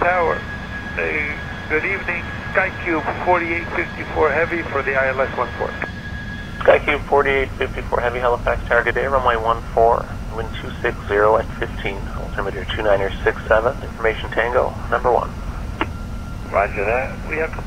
Tower, good evening, Skycube 4854 Heavy for the ILS 14. Skycube 4854 Heavy, Halifax Tower, good day, runway 14, wind 260 at 15, altimeter 2967, information Tango, number 1. Roger that, we have...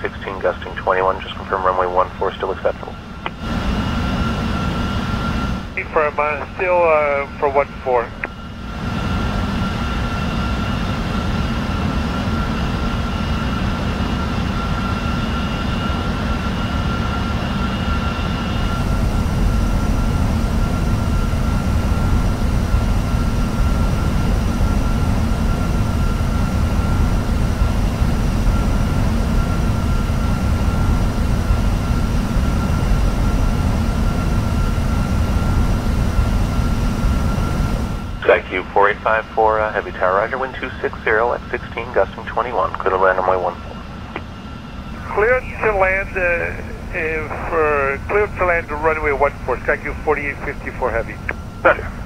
16 gusting 21, just confirm runway 14 still acceptable. Confirm, still for 14. Skycube 4854, heavy tower, roger, wind 260 at 16, gusting 21, clear to land on my 14. Clear to land for, clear to land runway 14, Skycube 4854 heavy. Roger.